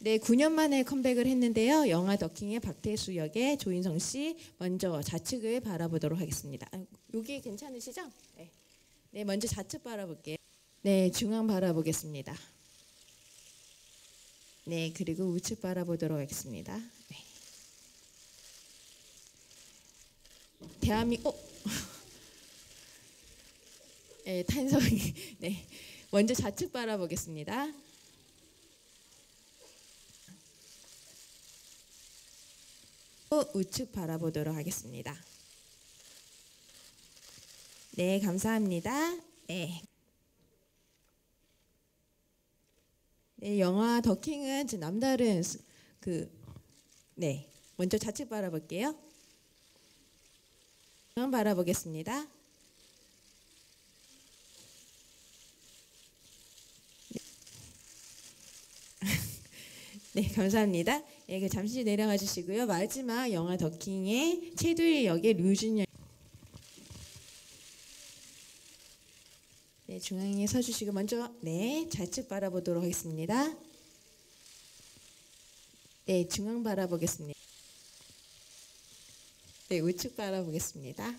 네, 9년 만에 컴백을 했는데요. 영화 더 킹의 박태수 역에 조인성 씨 먼저 좌측을 바라보도록 하겠습니다. 여기 괜찮으시죠? 네. 네, 먼저 좌측 바라볼게요. 네, 중앙 바라보겠습니다. 네, 그리고 우측 바라보도록 하겠습니다. 네. 네, 탄성이. 네, 먼저 좌측 바라보겠습니다. 우측 바라보도록 하겠습니다. 네, 감사합니다. 네. 네, 영화 더 킹은 남다른 네, 먼저 좌측 바라볼게요. 한번 바라보겠습니다. 네, 감사합니다. 예, 잠시 내려가 주시고요. 마지막 영화 더 킹의 최두일 역의 류준열. 네, 중앙에 서 주시고 먼저 네, 좌측 바라보도록 하겠습니다. 네, 중앙 바라보겠습니다. 네, 우측 바라보겠습니다.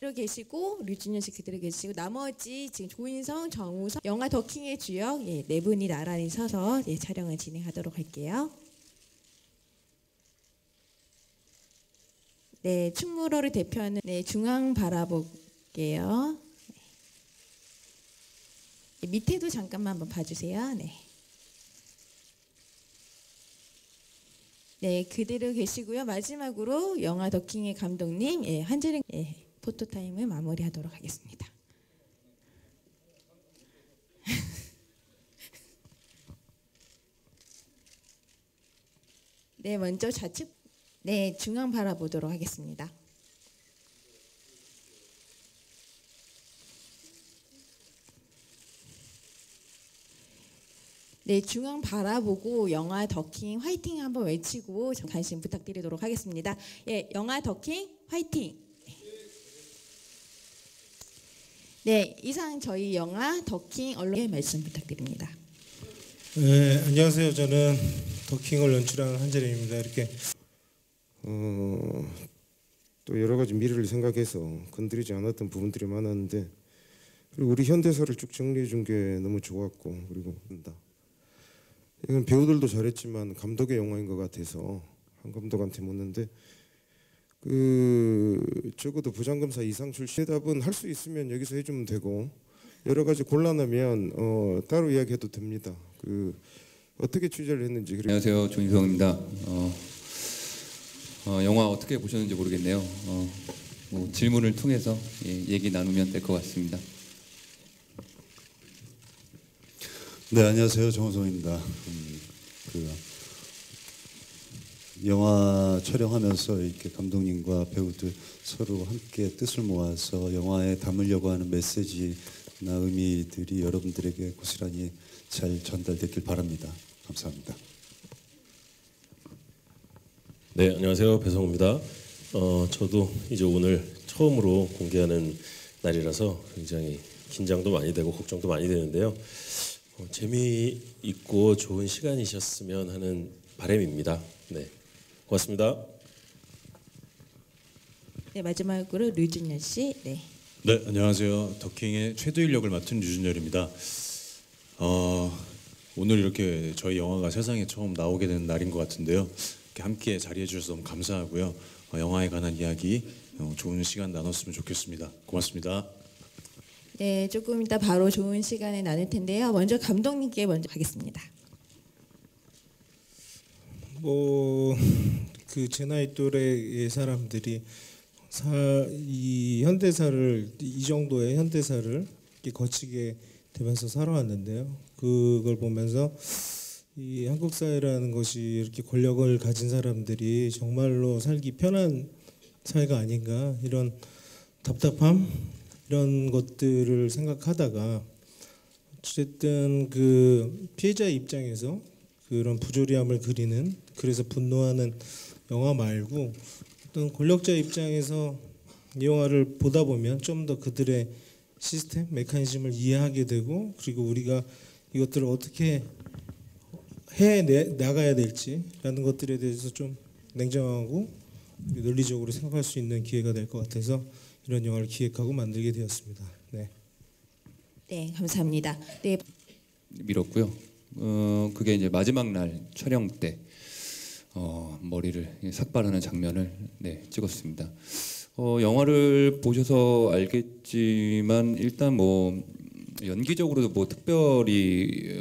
그대로 계시고 류준열 씨 그대로 계시고 나머지 지금 조인성, 정우성 영화 더 킹의 주역 예, 네 분이 나란히 서서 예, 촬영을 진행하도록 할게요. 네, 충무로를 대표하는 네, 중앙 바라볼게요. 네. 밑에도 잠깐만 한번 봐주세요. 네. 네, 그대로 계시고요. 마지막으로 영화 더 킹의 감독님 예, 한재림 예, 포토타임을 마무리하도록 하겠습니다. 네, 먼저 좌측 네, 중앙 바라보도록 하겠습니다. 네, 중앙 바라보고 영화 더 킹 화이팅 한번 외치고 관심 부탁드리도록 하겠습니다. 예, 영화 더 킹 화이팅. 네, 이상 저희 영화 더 킹 언론의 말씀 부탁드립니다. 네, 안녕하세요. 저는 더 킹을 연출한 한재림입니다. 이렇게 또 여러 가지 미래를 생각해서 건드리지 않았던 부분들이 많았는데 그리고 우리 현대사를 쭉 정리해 준 게 너무 좋았고 그리고 이건 배우들도 잘했지만 감독의 영화인 것 같아서 한 감독한테 묻는데 적어도 부장검사 이상 출신 대답은 할 수 있으면 여기서 해주면 되고 여러 가지 곤란하면 따로 이야기해도 됩니다. 어떻게 취재를 했는지. 안녕하세요, 조인성입니다. 영화 어떻게 보셨는지 모르겠네요. 뭐 질문을 통해서 얘기 나누면 될 것 같습니다. 네, 안녕하세요, 정우성입니다. 영화 촬영하면서 이렇게 감독님과 배우들 서로 함께 뜻을 모아서 영화에 담으려고 하는 메시지나 의미들이 여러분들에게 고스란히 잘 전달됐길 바랍니다. 감사합니다. 네, 안녕하세요, 배성우입니다. 저도 이제 오늘 처음으로 공개하는 날이라서 굉장히 긴장도 많이 되고 걱정도 많이 되는데요. 재미있고 좋은 시간이셨으면 하는 바람입니다. 네, 고맙습니다. 네, 마지막으로 류준열 씨. 네. 네, 안녕하세요. 더킹의 최두일 역을 맡은 류준열입니다. 오늘 이렇게 저희 영화가 세상에 처음 나오게 되는 날인 것 같은데요. 이렇게 함께 자리해 주셔서 너무 감사하고요. 영화에 관한 이야기 좋은 시간 나눴으면 좋겠습니다. 고맙습니다. 네, 조금 이따 바로 좋은 시간에 나눌 텐데요. 먼저 감독님께 먼저 가겠습니다. 제 나이 또래의 사람들이 이 현대사를 이 정도의 현대사를 이렇게 거치게 되면서 살아왔는데요. 그걸 보면서 이 한국 사회라는 것이 이렇게 권력을 가진 사람들이 정말로 살기 편한 사회가 아닌가 이런 답답함. 이런 것들을 생각하다가 어쨌든 피해자의 입장에서 그런 부조리함을 그리는 그래서 분노하는 영화 말고 어떤 권력자 입장에서 이 영화를 보다 보면 좀 더 그들의 시스템, 메커니즘을 이해하게 되고 그리고 우리가 이것들을 어떻게 해나가야 될지라는 것들에 대해서 좀 냉정하고 논리적으로 생각할 수 있는 기회가 될 것 같아서 이런 영화를 기획하고 만들게 되었습니다. 네, 네 감사합니다. 네. 밀었고요. 그게 이제 마지막 날 촬영 때 머리를 삭발하는 장면을 네, 찍었습니다. 영화를 보셔서 알겠지만 일단 뭐 연기적으로도 뭐 특별히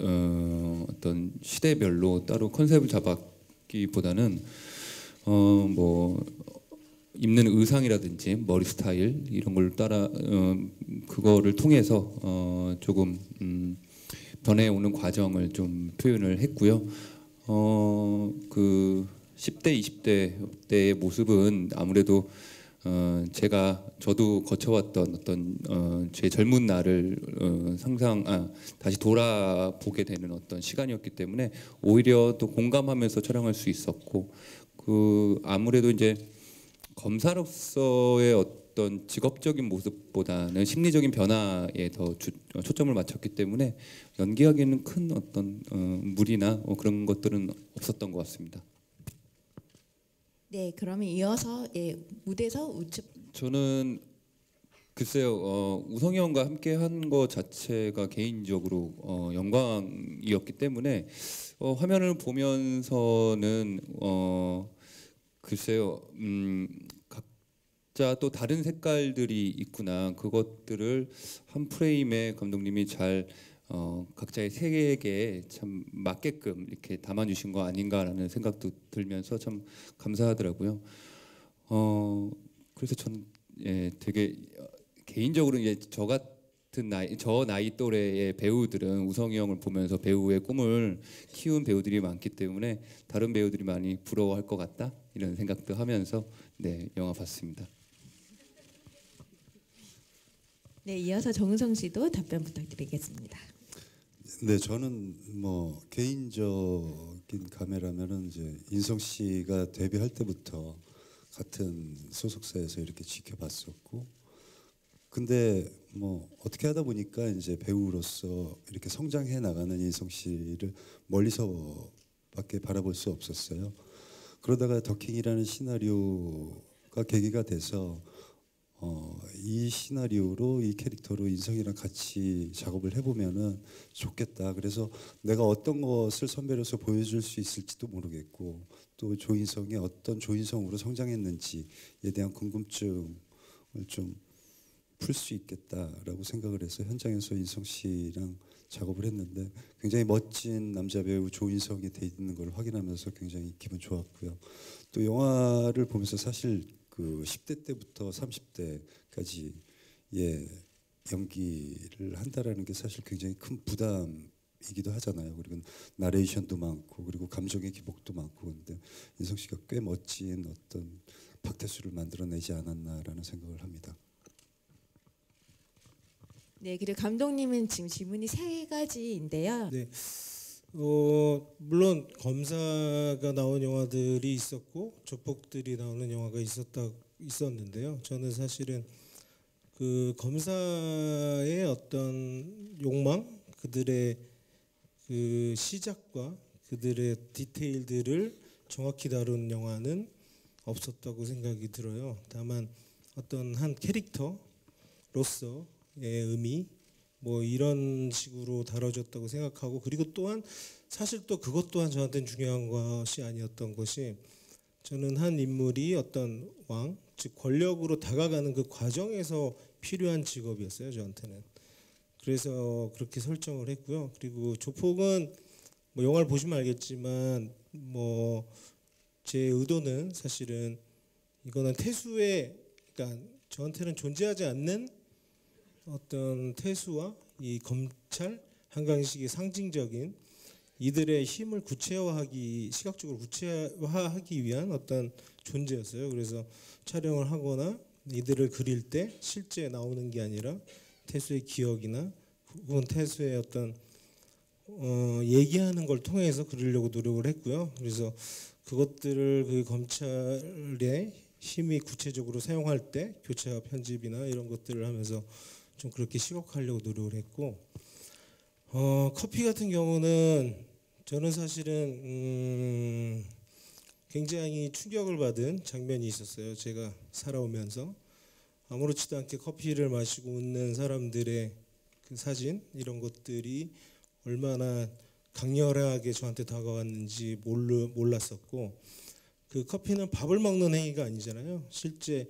어떤 시대별로 따로 컨셉을 잡았기보다는 뭐 입는 의상이라든지 머리 스타일 이런 걸 따라 그거를 통해서 조금 변해오는 과정을 좀 표현을 했고요. 그 10대, 20대 때의 모습은 아무래도 저도 거쳐왔던 어떤 제 젊은 날을 다시 돌아보게 되는 어떤 시간이었기 때문에 오히려 또 공감하면서 촬영할 수 있었고, 그 아무래도 이제 검사로서의 어떤 직업적인 모습보다는 심리적인 변화에 더 초점을 맞췄기 때문에 연기하기에는 큰 어떤 무리나 그런 것들은 없었던 것 같습니다. 네, 그러면 이어서 예, 무대에서 우측. 저는 글쎄요, 우성이 형과 함께 한 것 자체가 개인적으로 영광이었기 때문에 화면을 보면서는 글쎄요, 각자 또 다른 색깔들이 있구나, 그것들을 한 프레임에 감독님이 잘 각자의 세계에 참 맞게끔 이렇게 담아주신 거 아닌가라는 생각도 들면서 참 감사하더라고요. 그래서 저는 예, 되게 개인적으로 이제 저 같은 나이 또래의 배우들은 우성이 형을 보면서 배우의 꿈을 키운 배우들이 많기 때문에 다른 배우들이 많이 부러워할 것 같다 이런 생각도 하면서 네, 영화 봤습니다. 네, 이어서 정우성 씨도 답변 부탁드리겠습니다. 네, 저는 뭐 개인적인 감회라면은 이제 인성 씨가 데뷔할 때부터 같은 소속사에서 이렇게 지켜봤었고, 근데 뭐 어떻게 하다 보니까 이제 배우로서 이렇게 성장해 나가는 인성 씨를 멀리서밖에 바라볼 수 없었어요. 그러다가 더 킹이라는 시나리오가 계기가 돼서 이 시나리오로 이 캐릭터로 인성이랑 같이 작업을 해보면은 좋겠다. 그래서 내가 어떤 것을 선배로서 보여줄 수 있을지도 모르겠고, 또 조인성이 어떤 조인성으로 성장했는지에 대한 궁금증을 좀 풀 수 있겠다라고 생각을 해서 현장에서 인성 씨랑 작업을 했는데 굉장히 멋진 남자 배우 조인성이 돼 있는 걸 확인하면서 굉장히 기분 좋았고요. 또 영화를 보면서 사실 그 10대 때부터 30대까지의 연기를 한다라는 게 사실 굉장히 큰 부담이기도 하잖아요. 그리고 나레이션도 많고, 그리고 감정의 기복도 많고, 근데 인성 씨가 꽤 멋진 어떤 박태수를 만들어내지 않았나라는 생각을 합니다. 네, 그리고 감독님은 지금 질문이 세 가지인데요. 네. 물론 검사가 나온 영화들이 있었고 조폭들이 나오는 영화가 있었는데요. 저는 사실은 그 검사의 어떤 욕망, 그들의 그 시작과 그들의 디테일들을 정확히 다룬 영화는 없었다고 생각이 들어요. 다만 어떤 한 캐릭터로서의 의미, 뭐 이런 식으로 다뤄졌다고 생각하고, 그리고 또한 사실 또 그것 또한 저한테는 중요한 것이 아니었던 것이, 저는 한 인물이 어떤 왕, 즉 권력으로 다가가는 그 과정에서 필요한 직업이었어요, 저한테는. 그래서 그렇게 설정을 했고요. 그리고 조폭은 뭐 영화를 보시면 알겠지만 뭐 제 의도는 사실은 이거는 태수의, 그러니까 저한테는 존재하지 않는 어떤 태수와 이 검찰, 한강식의 상징적인 이들의 힘을 시각적으로 구체화하기 위한 어떤 존재였어요. 그래서 촬영을 하거나 이들을 그릴 때 실제 나오는 게 아니라 태수의 기억이나 혹은 태수의 어떤 얘기하는 걸 통해서 그리려고 노력을 했고요. 그래서 그것들을 그 검찰의 힘이 구체적으로 사용할 때 교차 편집이나 이런 것들을 하면서 좀 그렇게 시각화하려고 노력을 했고, 커피 같은 경우는 저는 사실은 굉장히 충격을 받은 장면이 있었어요. 제가 살아오면서 아무렇지도 않게 커피를 마시고 웃는 사람들의 그 사진, 이런 것들이 얼마나 강렬하게 저한테 다가왔는지 몰랐었고, 그 커피는 밥을 먹는 행위가 아니잖아요. 실제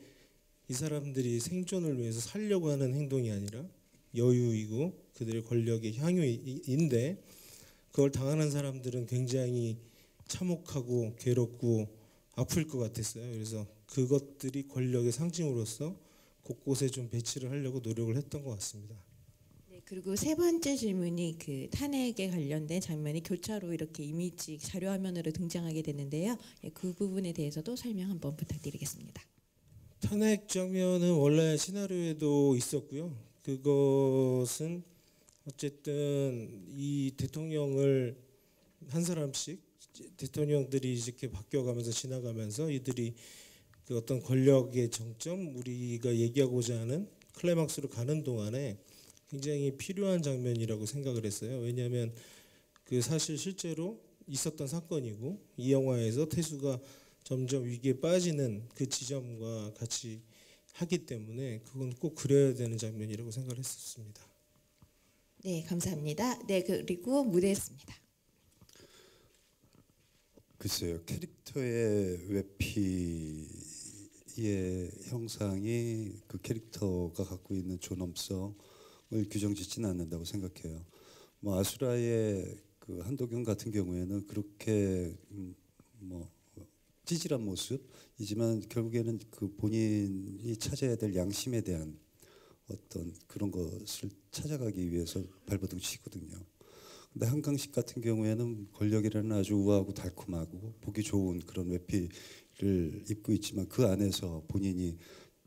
이 사람들이 생존을 위해서 살려고 하는 행동이 아니라 여유이고 그들의 권력의 향유인데, 그걸 당하는 사람들은 굉장히 참혹하고 괴롭고 아플 것 같았어요. 그래서 그것들이 권력의 상징으로서 곳곳에 좀 배치를 하려고 노력을 했던 것 같습니다. 네, 그리고 세 번째 질문이 그 탄핵에 관련된 장면이 교차로 이렇게 이미지 자료화면으로 등장하게 되는데요. 예, 그 부분에 대해서도 설명 한번 부탁드리겠습니다. 탄핵 장면은 원래 시나리오에도 있었고요. 그것은 어쨌든 이 대통령을 한 사람씩 대통령들이 이렇게 바뀌어가면서 지나가면서 이들이 그 어떤 권력의 정점, 우리가 얘기하고자 하는 클라이막스로 가는 동안에 굉장히 필요한 장면이라고 생각을 했어요. 왜냐하면 그 사실 실제로 있었던 사건이고, 이 영화에서 태수가 점점 위기에 빠지는 그 지점과 같이 하기 때문에 그건 꼭 그려야 되는 장면이라고 생각을 했었습니다. 네, 감사합니다. 네, 그리고 무대였습니다. 글쎄요, 캐릭터의 외피의 형상이 그 캐릭터가 갖고 있는 존엄성을 규정짓지는 않는다고 생각해요. 뭐 아수라의 그 한도경 같은 경우에는 그렇게 뭐 찌질한 모습이지만 결국에는 그 본인이 찾아야 될 양심에 대한 어떤 그런 것을 찾아가기 위해서 발버둥 치거든요. 근데 한강식 같은 경우에는 권력이라는 아주 우아하고 달콤하고 보기 좋은 그런 외피를 입고 있지만, 그 안에서 본인이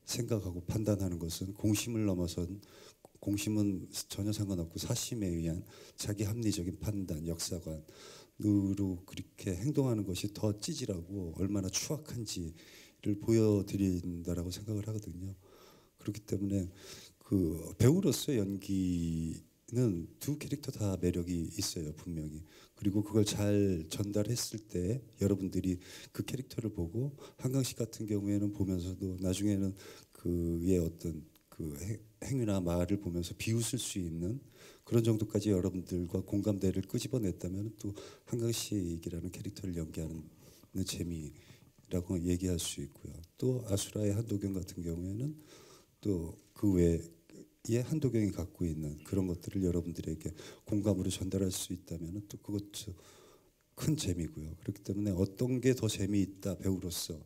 생각하고 판단하는 것은 공심을 넘어선, 공심은 전혀 상관없고 사심에 의한 자기 합리적인 판단, 역사관으로 그렇게 행동하는 것이 더 찌질하고 얼마나 추악한지를 보여드린다라고 생각을 하거든요. 그렇기 때문에 그 배우로서 연기는 두 캐릭터 다 매력이 있어요, 분명히. 그리고 그걸 잘 전달했을 때 여러분들이 그 캐릭터를 보고, 한강식 같은 경우에는 보면서도 나중에는 그의 어떤 그 행위나 말을 보면서 비웃을 수 있는 그런 정도까지 여러분들과 공감대를 끄집어냈다면, 또 한강식이라는 캐릭터를 연기하는 재미라고 얘기할 수 있고요. 또 아수라의 한도경 같은 경우에는 또 그 외에 한도경이 갖고 있는 그런 것들을 여러분들에게 공감으로 전달할 수 있다면 또 그것도 큰 재미고요. 그렇기 때문에 어떤 게 더 재미있다 배우로서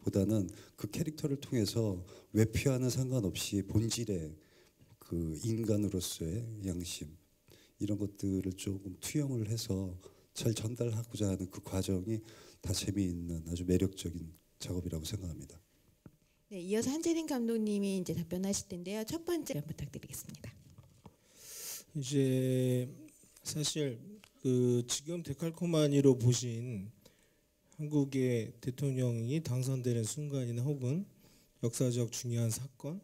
보다는 그 캐릭터를 통해서 외피와는 상관없이 본질의 그 인간으로서의 양심, 이런 것들을 조금 투영을 해서 잘 전달하고자 하는 그 과정이 다 재미있는 아주 매력적인 작업이라고 생각합니다. 네, 이어서 한재림 감독님이 이제 답변하실 텐데요. 첫 번째 부탁드리겠습니다. 이제 사실 그 지금 데칼코마니로 보신 한국의 대통령이 당선되는 순간이나 혹은 역사적 중요한 사건,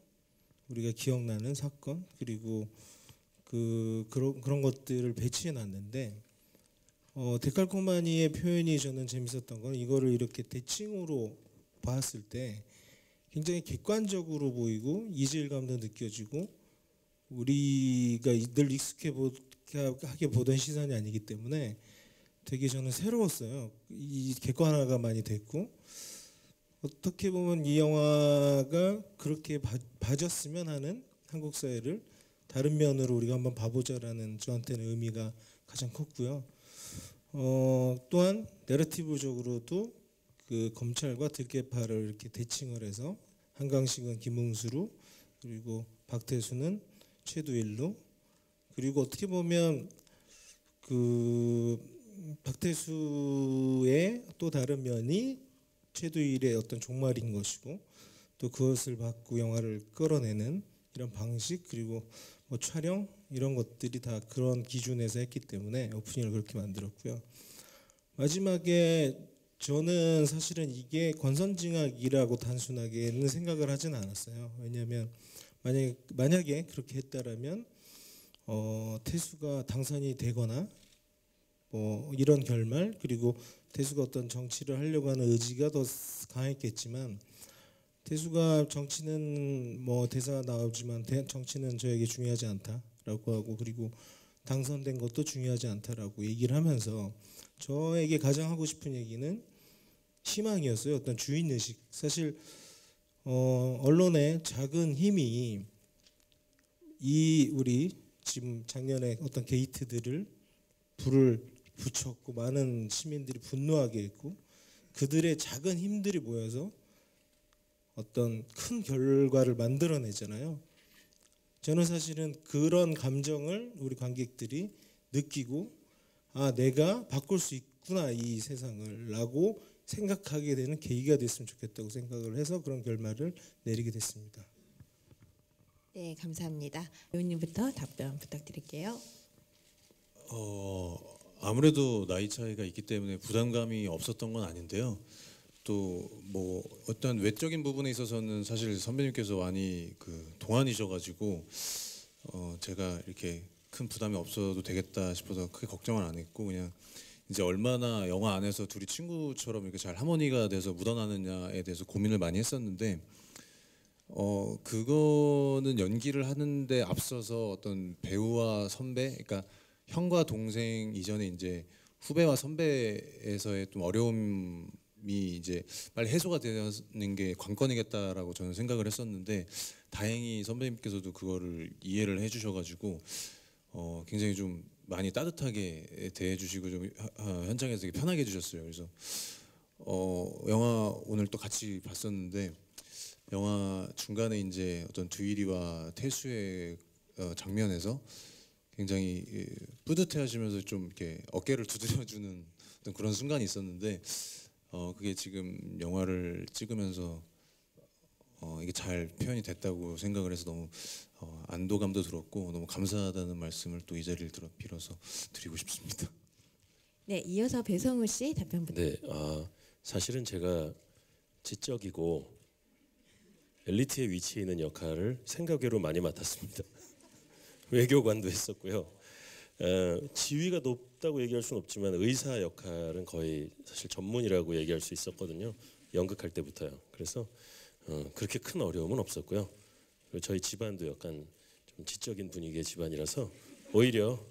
우리가 기억나는 사건, 그리고 그런 것들을 배치해 놨는데, 데칼코마니의 표현이 저는 재밌었던 건, 이거를 이렇게 대칭으로 봤을 때 굉장히 객관적으로 보이고 이질감도 느껴지고, 우리가 늘 익숙하게 보던 시선이 아니기 때문에 되게 저는 새로웠어요. 이 객관화가 많이 됐고, 어떻게 보면 이 영화가 그렇게 봐줬으면 하는 한국 사회를 다른 면으로 우리가 한번 봐보자라는, 저한테는 의미가 가장 컸고요. 또한 내러티브적으로도 그 검찰과 들깨파를 이렇게 대칭을 해서, 한강식은 김응수로, 그리고 박태수는 최두일로, 그리고 어떻게 보면 그 박태수의 또 다른 면이 최두일의 어떤 종말인 것이고, 또 그것을 받고 영화를 끌어내는 이런 방식, 그리고 뭐 촬영, 이런 것들이 다 그런 기준에서 했기 때문에 오프닝을 그렇게 만들었고요. 마지막에 저는 사실은 이게 권선징악이라고 단순하게는 생각을 하진 않았어요. 왜냐하면 만약에 그렇게 했다라면 태수가 당선이 되거나 뭐 이런 결말, 그리고 태수가 어떤 정치를 하려고 하는 의지가 더 강했겠지만, 태수가 정치는 뭐 대사가 나오지만 정치는 저에게 중요하지 않다라고 하고, 그리고 당선된 것도 중요하지 않다라고 얘기를 하면서 저에게 가장 하고 싶은 얘기는 희망이었어요. 어떤 주인의식. 사실 언론의 작은 힘이 이 우리 지금 작년에 어떤 게이트들을 불을 붙였고 많은 시민들이 분노하게 했고, 그들의 작은 힘들이 모여서 어떤 큰 결과를 만들어내잖아요. 저는 사실은 그런 감정을 우리 관객들이 느끼고, 아, 내가 바꿀 수 있구나 이 세상을 라고 생각하게 되는 계기가 됐으면 좋겠다고 생각을 해서 그런 결말을 내리게 됐습니다. 네, 감사합니다. 의원님부터 답변 부탁드릴게요. 아무래도 나이 차이가 있기 때문에 부담감이 없었던 건 아닌데요. 또 뭐 어떤 외적인 부분에 있어서는 사실 선배님께서 많이 그 동안이셔가지고 제가 이렇게 큰 부담이 없어도 되겠다 싶어서 크게 걱정을 안 했고, 그냥 이제 얼마나 영화 안에서 둘이 친구처럼 이렇게 잘 하모니가 돼서 묻어나느냐에 대해서 고민을 많이 했었는데, 그거는 연기를 하는데 앞서서 어떤 배우와 선배, 그러니까 형과 동생 이전에 이제 후배와 선배에서의 좀 어려움 이 이제 빨리 해소가 되는 게 관건이겠다라고 저는 생각을 했었는데, 다행히 선배님께서도 그거를 이해를 해주셔가지고 굉장히 좀 많이 따뜻하게 대해주시고 좀 현장에서 되게 편하게 해주셨어요. 그래서 영화 오늘 또 같이 봤었는데, 영화 중간에 이제 어떤 두일이와 태수의 장면에서 굉장히 뿌듯해하시면서 좀 이렇게 어깨를 두드려주는 어떤 그런 순간이 있었는데, 그게 지금 영화를 찍으면서 이게 잘 표현이 됐다고 생각을 해서 너무 안도감도 들었고, 너무 감사하다는 말씀을 또 이 자리를 빌어서 드리고 싶습니다. 네, 이어서 배성우 씨 답변 부탁드립니다. 네, 사실은 제가 지적이고 엘리트의 위치에 있는 역할을 생각외로 많이 맡았습니다. 외교관도 했었고요. 지위가 높다고 얘기할 수는 없지만 의사 역할은 거의 사실 전문이라고 얘기할 수 있었거든요. 연극할 때부터요. 그래서 그렇게 큰 어려움은 없었고요. 그리고 저희 집안도 약간 좀 지적인 분위기의 집안이라서 오히려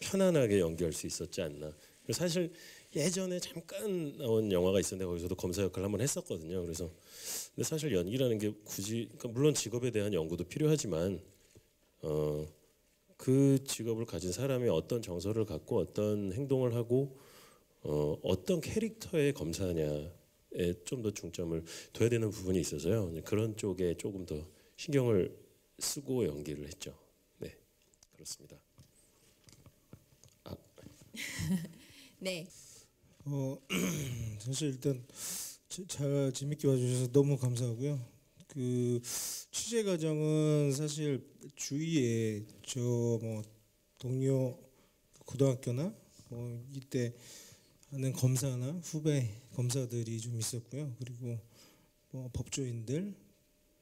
편안하게 연기할 수 있었지 않나. 그리고 사실 예전에 잠깐 나온 영화가 있었는데 거기서도 검사 역할을 한번 했었거든요. 그래서 근데 사실 연기라는 게 굳이, 그러니까 물론 직업에 대한 연구도 필요하지만 그 직업을 가진 사람이 어떤 정서를 갖고 어떤 행동을 하고 어떤 캐릭터의 검사냐에 좀 더 중점을 둬야 되는 부분이 있어서요. 그런 쪽에 조금 더 신경을 쓰고 연기를 했죠. 네, 그렇습니다. 네. 사실 일단 잘 재밌게 봐주셔서 너무 감사하고요. 그 취재 과정은 사실 주위에 저 뭐 동료 고등학교나 뭐 이때 하는 검사나 후배 검사들이 좀 있었고요. 그리고 뭐 법조인들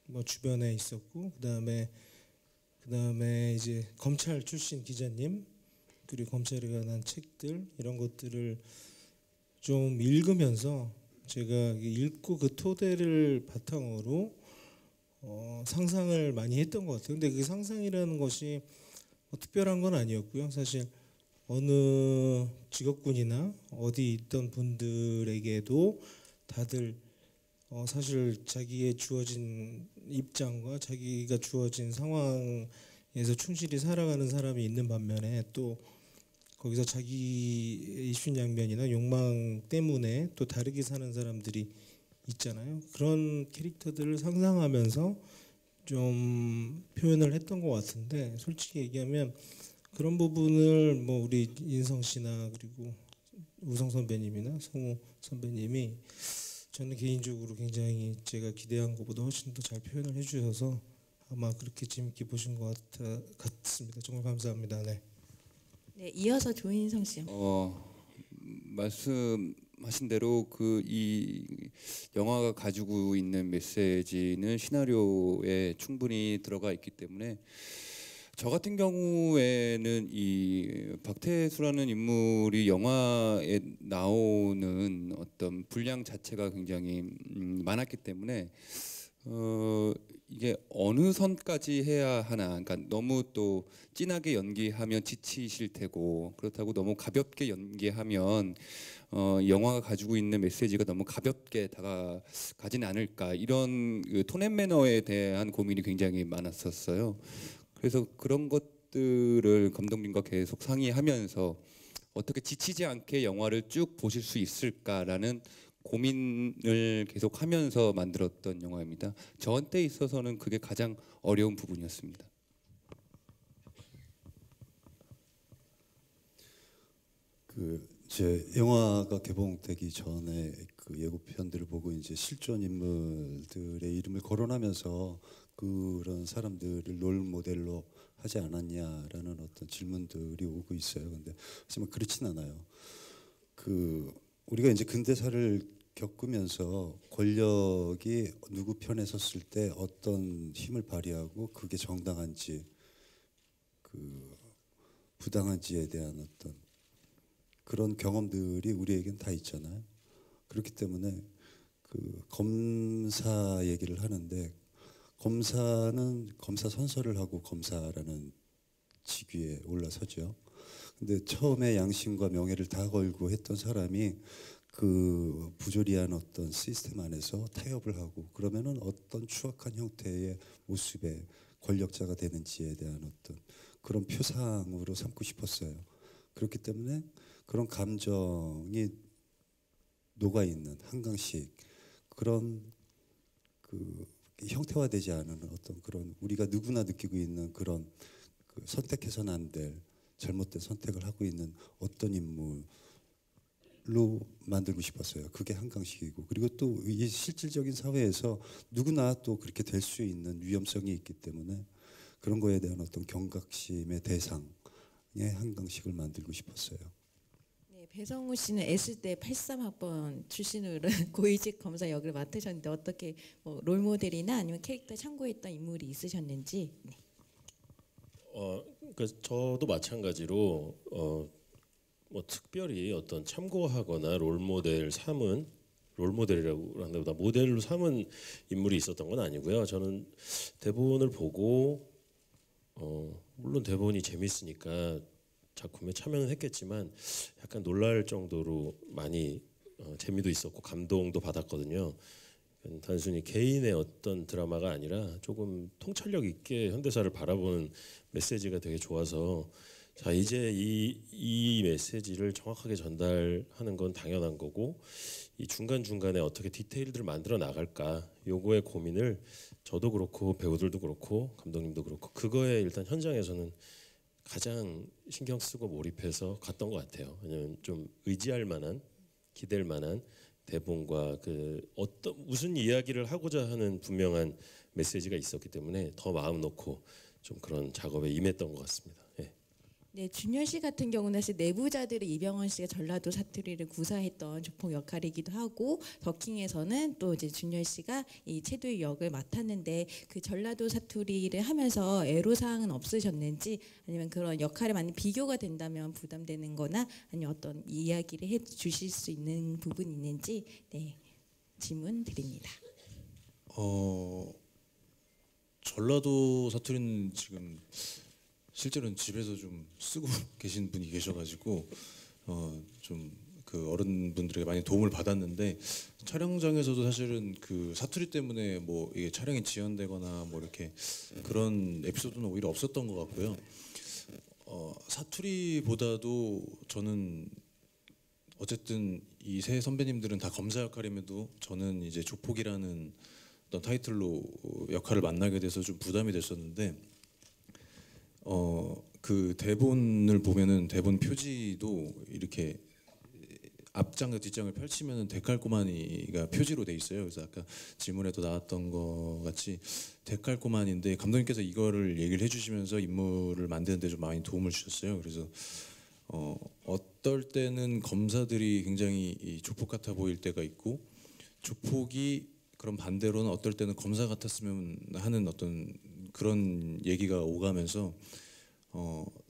뭐 주변에 있었고, 그다음에 이제 검찰 출신 기자님, 그리고 검찰에 관한 책들 이런 것들을 좀 읽으면서 제가 읽고 그 토대를 바탕으로 상상을 많이 했던 것 같아요. 근데 그 상상이라는 것이 특별한 건 아니었고요. 사실 어느 직업군이나 어디 있던 분들에게도 다들 사실 자기의 주어진 입장과 자기가 주어진 상황에서 충실히 살아가는 사람이 있는 반면에, 또 거기서 자기의 이순양면이나 욕망 때문에 또 다르게 사는 사람들이 있잖아요. 그런 캐릭터들을 상상하면서 좀 표현을 했던 것 같은데, 솔직히 얘기하면 그런 부분을 뭐 우리 인성 씨나 그리고 우성 선배님이나 성우 선배님이 저는 개인적으로 굉장히 제가 기대한 것보다 훨씬 더 잘 표현을 해주셔서 아마 그렇게 재밌게 보신 것 같습니다. 정말 감사합니다. 네. 네, 이어서 조인성 씨. 말씀하신 대로 그 이 영화가 가지고 있는 메시지는 시나리오에 충분히 들어가 있기 때문에 저 같은 경우에는 이 박태수라는 인물이 영화에 나오는 어떤 분량 자체가 굉장히 많았기 때문에 이게 어느 선까지 해야 하나, 그러니까 너무 또 진하게 연기하면 지치실 테고, 그렇다고 너무 가볍게 연기하면 영화가 가지고 있는 메시지가 너무 가볍게 다가가진 않을까, 이런 그 톤 앤 매너에 대한 고민이 굉장히 많았었어요. 그래서 그런 것들을 감독님과 계속 상의하면서 어떻게 지치지 않게 영화를 쭉 보실 수 있을까라는 고민을 계속 하면서 만들었던 영화입니다. 저한테 있어서는 그게 가장 어려운 부분이었습니다. 제 영화가 개봉되기 전에 그 예고편들을 보고 이제 실존 인물들의 이름을 거론하면서 그런 사람들을 롤 모델로 하지 않았냐라는 어떤 질문들이 오고 있어요. 근데 하지만 그렇진 않아요. 우리가 이제 근대사를 겪으면서 권력이 누구 편에 섰을 때 어떤 힘을 발휘하고 그게 정당한지 부당한지에 대한 어떤 그런 경험들이 우리에겐 다 있잖아요. 그렇기 때문에 검사 얘기를 하는데, 검사는 검사 선서를 하고 검사라는 직위에 올라서죠. 근데 처음에 양심과 명예를 다 걸고 했던 사람이 그 부조리한 어떤 시스템 안에서 타협을 하고 그러면은 어떤 추악한 형태의 모습의 권력자가 되는지에 대한 어떤 그런 표상으로 삼고 싶었어요. 그렇기 때문에 그런 감정이 녹아있는 한강식 그런 형태화되지 않은 어떤 그런 우리가 누구나 느끼고 있는 그런 선택해서는 안 될 잘못된 선택을 하고 있는 어떤 인물로 만들고 싶었어요. 그게 한강식이고, 그리고 또 이 실질적인 사회에서 누구나 또 그렇게 될 수 있는 위험성이 있기 때문에 그런 거에 대한 어떤 경각심의 대상의 한강식을 만들고 싶었어요. 네, 배성우 씨는 S대 83학번 출신으로 고위직 검사 역을 맡으셨는데 어떻게 뭐 롤모델이나 아니면 캐릭터 참고했던 인물이 있으셨는지. 네. 그러니까 저도 마찬가지로 뭐 특별히 어떤 참고하거나 롤모델 삼은 롤모델이라고 한다보다 모델로 삼은 인물이 있었던 건 아니고요. 저는 대본을 보고 물론 대본이 재밌으니까 작품에 참여는 했겠지만 약간 놀랄 정도로 많이 재미도 있었고 감동도 받았거든요. 단순히 개인의 어떤 드라마가 아니라 조금 통찰력 있게 현대사를 바라보는 메시지가 되게 좋아서, 자 이제 이 메시지를 정확하게 전달하는 건 당연한 거고 이 중간중간에 어떻게 디테일들을 만들어 나갈까, 요거의 고민을 저도 그렇고 배우들도 그렇고 감독님도 그렇고 그거에 일단 현장에서는 가장 신경 쓰고 몰입해서 갔던 것 같아요. 왜냐하면 좀 의지할 만한, 기댈 만한 대본과 어떤 무슨 이야기를 하고자 하는 분명한 메시지가 있었기 때문에 더 마음 놓고 좀 그런 작업에 임했던 것 같습니다. 예. 네, 준열 씨 같은 경우는 사실 내부자들의 이병헌 씨가 전라도 사투리를 구사했던 조폭 역할이기도 하고, 더킹에서는 또 이제 준열 씨가 이 채두의 역을 맡았는데 그 전라도 사투리를 하면서 애로사항은 없으셨는지, 아니면 그런 역할에 많이 비교가 된다면 부담되는 거나 아니면 어떤 이야기를 해주실 수 있는 부분이 있는지 네, 질문 드립니다. 전라도 사투리는 지금 실제로는 집에서 좀 쓰고 계신 분이 계셔가지고 좀 어른분들에게 많이 도움을 받았는데, 촬영장에서도 사실은 사투리 때문에 뭐 이게 촬영이 지연되거나 뭐 이렇게 그런 에피소드는 오히려 없었던 것 같고요. 사투리보다도 저는 어쨌든 이 세 선배님들은 다 검사 역할임에도 저는 이제 조폭이라는 어떤 타이틀로 역할을 만나게 돼서 좀 부담이 됐었는데, 그 대본을 보면은 대본 표지도 이렇게 앞장과 뒷장을 펼치면은 데칼코마니가 표지로 돼 있어요. 그래서 아까 질문에도 나왔던 것 같이 데칼코마니인데 감독님께서 이거를 얘기를 해주시면서 인물을 만드는 데 좀 많이 도움을 주셨어요. 그래서 어떨 때는 검사들이 굉장히 이 조폭 같아 보일 때가 있고, 조폭이 그럼 반대로는 어떨 때는 검사 같았으면 하는 어떤 그런 얘기가 오가면서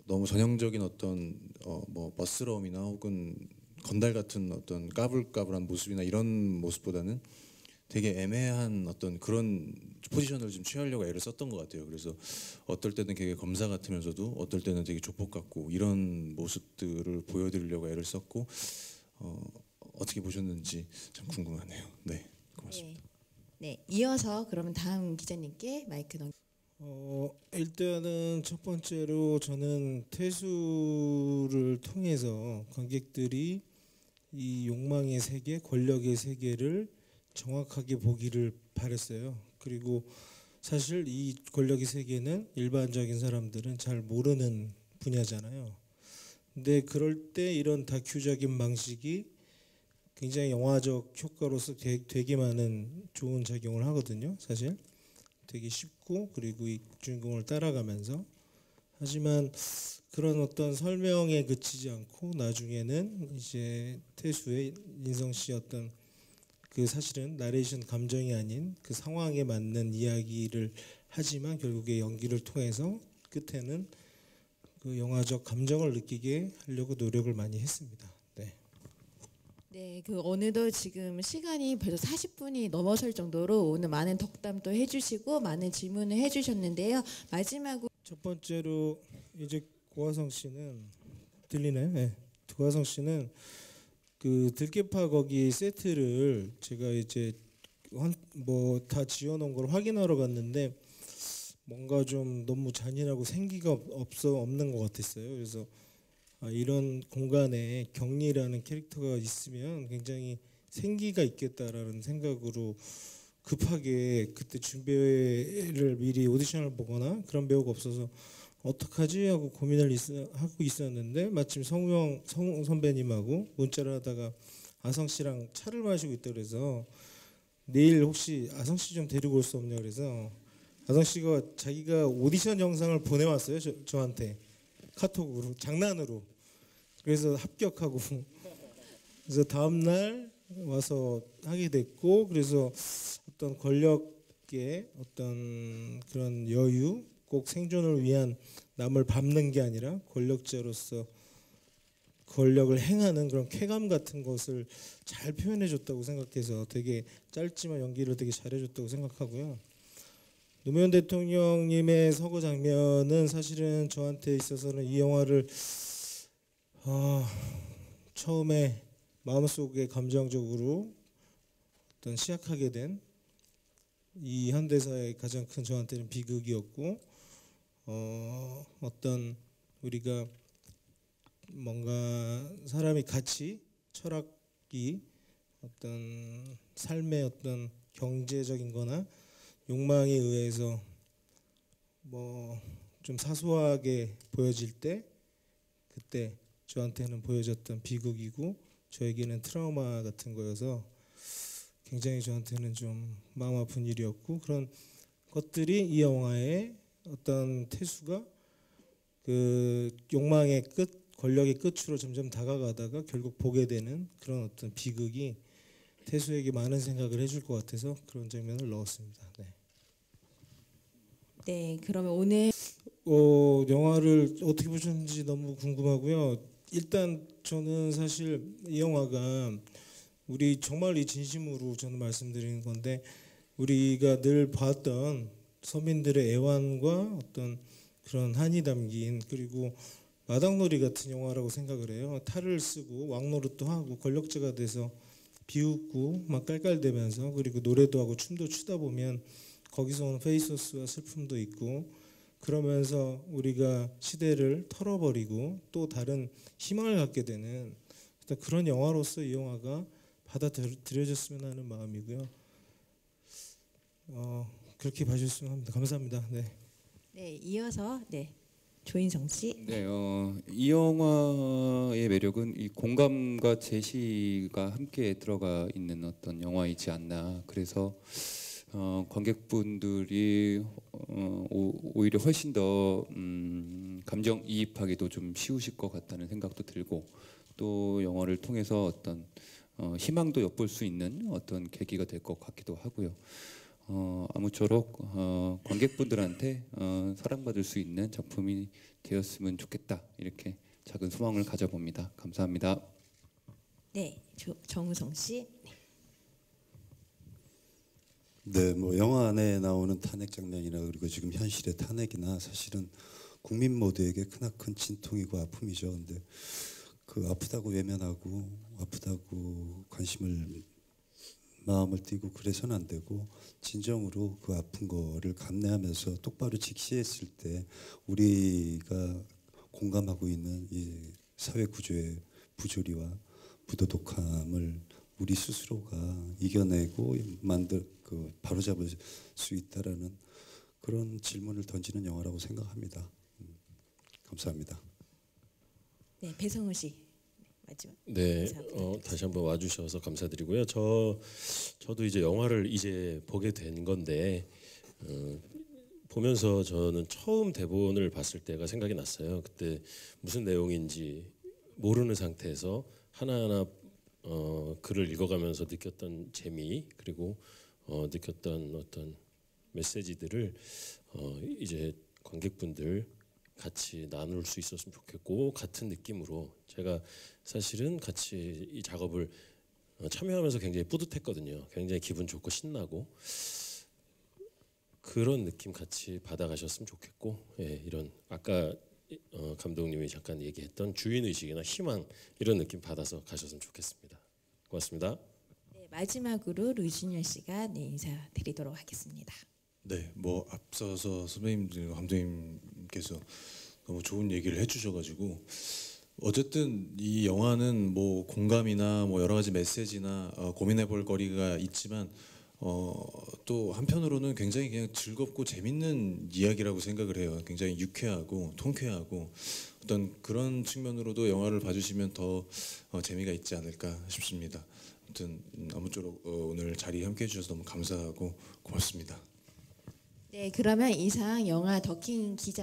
너무 전형적인 어떤 뭐 멋스러움이나 혹은 건달 같은 어떤 까불까불한 모습이나 이런 모습보다는 되게 애매한 어떤 그런 포지션을 좀 취하려고 애를 썼던 것 같아요. 그래서 어떨 때는 되게 검사 같으면서도 어떨 때는 되게 조폭 같고 이런 모습들을 보여드리려고 애를 썼고 어떻게 보셨는지 참 궁금하네요. 네, 고맙습니다. 네, 이어서 그러면 다음 기자님께 마이크 넘. 일단은 첫 번째로 저는 퇴수를 통해서 관객들이 이 욕망의 세계, 권력의 세계를 정확하게 보기를 바랬어요. 그리고 사실 이 권력의 세계는 일반적인 사람들은 잘 모르는 분야잖아요. 근데 그럴 때 이런 다큐적인 방식이 굉장히 영화적 효과로서 되게 많은 좋은 작용을 하거든요. 사실 되게 쉽고 그리고 이 주인공을 따라가면서 하지만 그런 어떤 설명에 그치지 않고 나중에는 이제 태수의 인성 씨 어떤 그 사실은 나레이션 감정이 아닌 그 상황에 맞는 이야기를 하지만 결국에 연기를 통해서 끝에는 그 영화적 감정을 느끼게 하려고 노력을 많이 했습니다. 네. 네, 그 어느덧 지금 시간이 벌써 40분이 넘어설 정도로 오늘 많은 덕담도 해주시고 많은 질문을 해주셨는데요. 마지막으로 첫 번째로 이제 고화성 씨는 들리나요? 네. 고화성 씨는 그 들깨파 거기 세트를 제가 이제 뭐 다 지어놓은 걸 확인하러 갔는데 뭔가 좀 너무 잔인하고 생기가 없는 것 같았어요. 그래서 이런 공간에 경리라는 캐릭터가 있으면 굉장히 생기가 있겠다라는 생각으로 급하게 그때 준비를 미리 오디션을 보거나 그런 배우가 없어서 어떡하지 하고 고민을 하고 있었는데 마침 성우 선배님하고 문자를 하다가 아성 씨랑 차를 마시고 있다 그래서 내일 혹시 아성 씨 좀 데리고 올 수 없냐 그래서 아성 씨가 자기가 오디션 영상을 보내왔어요. 저한테 카톡으로 장난으로. 그래서 합격하고 그래서 다음 날 와서 하게 됐고 그래서 어떤 권력의 어떤 그런 여유 꼭 생존을 위한 남을 밟는 게 아니라 권력자로서 권력을 행하는 그런 쾌감 같은 것을 잘 표현해줬다고 생각해서 되게 짧지만 연기를 되게 잘해줬다고 생각하고요. 노무현 대통령님의 서거 장면은 사실은 저한테 있어서는 이 영화를 처음에 마음속에 감정적으로 어떤 시작하게 된 이 현대사의 가장 큰 저한테는 비극이었고 어떤 우리가 뭔가 사람이 가치, 철학이 어떤 삶의 어떤 경제적인 거나 욕망에 의해서 뭐 좀 사소하게 보여질 때 그때 저한테는 보여졌던 비극이고 저에게는 트라우마 같은 거여서 굉장히 저한테는 좀 마음 아픈 일이었고 그런 것들이 이 영화의 어떤 태수가 그 욕망의 끝, 권력의 끝으로 점점 다가가다가 결국 보게 되는 그런 어떤 비극이 태수에게 많은 생각을 해줄 것 같아서 그런 장면을 넣었습니다. 네. 네, 그러면 오늘 영화를 어떻게 보셨는지 너무 궁금하고요. 일단 저는 사실 이 영화가 우리 정말 이 진심으로 저는 말씀드리는 건데 우리가 늘 봤던 서민들의 애환과 어떤 그런 한이 담긴 그리고 마당놀이 같은 영화라고 생각을 해요. 탈을 쓰고 왕노릇도 하고 권력자가 돼서 비웃고 막 깔깔대면서 그리고 노래도 하고 춤도 추다 보면 거기서 오는 페이소스와 슬픔도 있고 그러면서 우리가 시대를 털어버리고 또 다른 희망을 갖게 되는 그런 영화로서 이 영화가 받아들여졌으면 하는 마음이고요. 그렇게 봐주셨으면 합니다. 감사합니다. 네. 네, 이어서 네 조인성 씨. 네, 이 영화의 매력은 이 공감과 제시가 함께 들어가 있는 어떤 영화이지 않나. 그래서 관객분들이 오히려 훨씬 더 감정 이입하기도 좀 쉬우실 것 같다는 생각도 들고. 또 영화를 통해서 어떤 희망도 엿볼 수 있는 어떤 계기가 될 것 같기도 하고요. 아무쪼록 관객분들한테 사랑받을 수 있는 작품이 되었으면 좋겠다, 이렇게 작은 소망을 가져봅니다. 감사합니다. 네, 정우성 씨. 네, 뭐 영화 안에 나오는 탄핵 장면이나 그리고 지금 현실의 탄핵이나 사실은 국민 모두에게 크나큰 진통이고 아픔이죠. 근데 그 아프다고 외면하고 아프다고 관심을 마음을 띄고 그래서는 안 되고 진정으로 그 아픈 거를 감내하면서 똑바로 직시했을 때 우리가 공감하고 있는 이 사회 구조의 부조리와 부도덕함을 우리 스스로가 이겨내고 바로잡을 수 있다라는 그런 질문을 던지는 영화라고 생각합니다. 감사합니다. 네, 배성우 씨 마지막. 네, 다시 한번 와주셔서 감사드리고요. 저도 이제 영화를 이제 보게 된 건데 보면서 저는 처음 대본을 봤을 때가 생각이 났어요. 그때 무슨 내용인지 모르는 상태에서 하나하나 글을 읽어가면서 느꼈던 재미 그리고 느꼈던 어떤 메시지들을 이제 관객분들 같이 나눌 수 있었으면 좋겠고 같은 느낌으로 제가 사실은 같이 이 작업을 참여하면서 굉장히 뿌듯했거든요. 굉장히 기분 좋고 신나고 그런 느낌 같이 받아가셨으면 좋겠고 예, 이런 아까 감독님이 잠깐 얘기했던 주인의식이나 희망 이런 느낌 받아서 가셨으면 좋겠습니다. 고맙습니다. 네, 마지막으로 류준열 씨가 네, 인사드리도록 하겠습니다. 네, 뭐 앞서서 선배님들 감독님께서 너무 좋은 얘기를 해주셔가지고 어쨌든 이 영화는 뭐 공감이나 뭐 여러 가지 메시지나 고민해볼 거리가 있지만 또 한편으로는 굉장히 그냥 즐겁고 재밌는 이야기라고 생각을 해요. 굉장히 유쾌하고 통쾌하고 어떤 그런 측면으로도 영화를 봐주시면 더 재미가 있지 않을까 싶습니다. 아무튼 아무쪼록 오늘 자리에 함께해 주셔서 너무 감사하고 고맙습니다. 네, 그러면 이상 영화 더 킹 기자